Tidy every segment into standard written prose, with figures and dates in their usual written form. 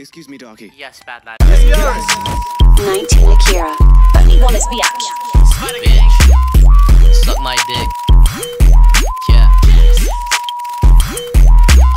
Excuse me, doggy. Yes, bad lad. Yes, yes. 19 Akira. Only one is the bitch. Suck my dick. Yeah.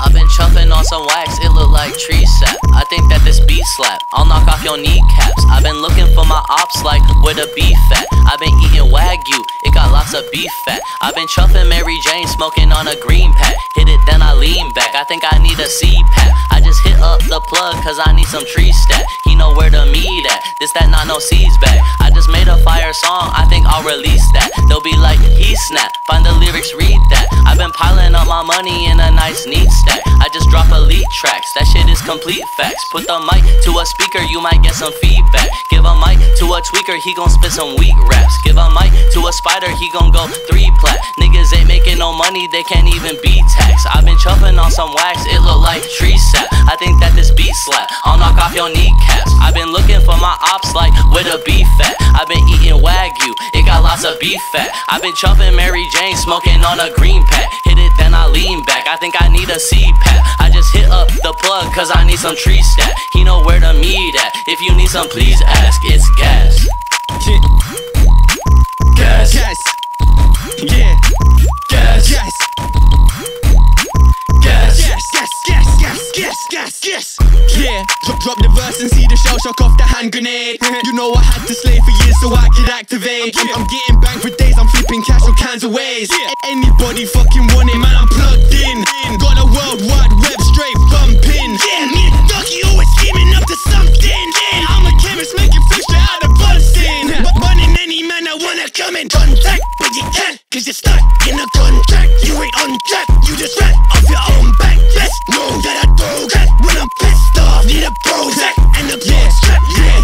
I've been chuffing on some wax. It look like tree sap. I think that this beat slap. I'll knock off your kneecaps. I've been looking for my ops like where the beef at. I've been eating Wagyu. It got lots of beef fat. I've been chuffing Mary Jane, smoking on a green pack. Hit it, then I lean back. I think I need a CPAP. I just hit up the plug, cause I need some tree stat. He know where to meet at. This, that, not no seeds back. I just made a fire song, I think I'll release that. They'll be like, he snap. Find the lyrics, read that. I've been piling up my money in a nice, neat stack. I just drop elite tracks. That shit is complete facts. Put the mic to a speaker, you might get some feedback. Give a mic to a tweaker, he gon' spit some weak raps. Give a mic to a spider, he gon' go 3 plat. Niggas ain't making no money, they can't even be taxed. I've been chuffing on some wax, it look like tree sap. I think that this beat slap, I'll knock off your kneecaps. I've been looking for my ops like where the beef at. I've been eating Wagyu, it got lots of beef fat. I've been chuffing Mary Jane, smoking on a green pack. Hit it, then I lean back, I think I need a CPAP. I just hit up the plug, cause I need some tree stat. He know where to meet at. If you need some, please ask, it's gas. Gas. Gas. Yeah. Gas. Gas. Gas. Gas. Gas. Gas. Gas. Gas. Gas. Gas. Yeah. Drop the verse and see the shell shock off the hand grenade. You know I had to slay for years so I could activate. I'm getting banged for days. I'm flipping cash all kinds of ways. Anybody fucking want it, man? I'm plugged in. Got a world wide web straight bumping. Yeah. Me and Dougie always scheming up to something. Yeah. I'm a chemist making fish straight out of busting. Running any man I wanna come in contact. You can't, cause you're stuck in a contract. You ain't on track, you just ran off your own back. Best know that I do that when I'm pissed off. Need a Prozac and a blood strap. Yeah.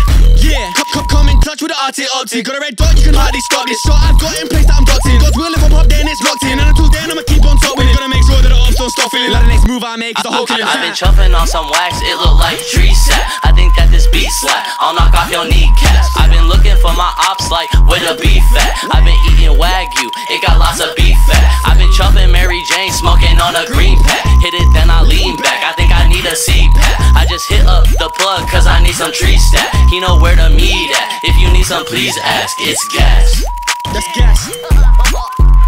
Come in clutch with the RT optic. Got a red dot, you can hardly stop this. Shot I've got in place that I'm doxing. God's will if I pop, then it's locked in. And until then I'ma keep on top with it. Gonna make sure that the ops don't stop feeling. Like the next move I make is the whole killing. I've been chuffing on some wax, it look like tree sap. I think that this beat slap, I'll knock off your kneecaps. I've been looking for my ops like where the beef at. I've been eating wax. It got lots of beef fat. I've been chuffing Mary Jane, smoking on a green pack. Hit it, then I lean back. I think I need a CPAP. I just hit up the plug, cause I need some tree stat. He know where to meet at. If you need some, please ask. It's gas. That's gas.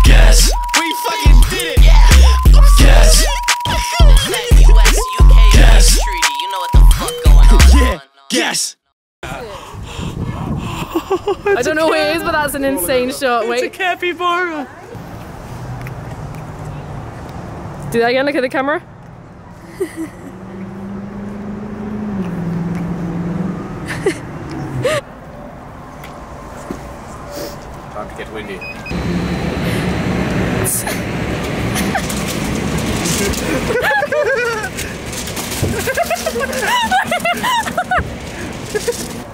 Gas. We fucking did it. Yeah. Gas. US, UK, gas. Treaty. You know what the fuck going on. Yeah. Gas. I don't know who it is, but that's an insane shot. Wait. It's a capybara. Do that again, look at the camera. Time to get windy.